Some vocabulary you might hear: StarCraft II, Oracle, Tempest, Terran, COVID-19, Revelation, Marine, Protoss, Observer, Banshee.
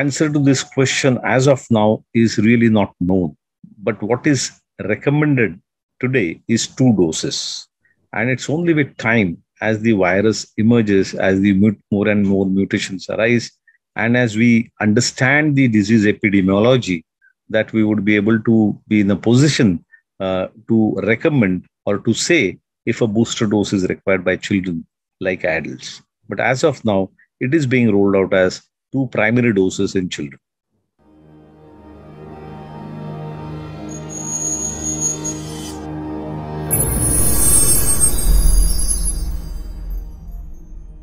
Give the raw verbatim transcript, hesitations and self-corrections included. answer to this question as of now is really not known. But what is recommended today is two doses. And it's only with time, as the virus emerges, as the mut- more and more mutations arise, and as we understand the disease epidemiology, that we would be able to be in a position uh, to recommend or to say if a booster dose is required by children like adults. But as of now, it is being rolled out as two primary doses in children.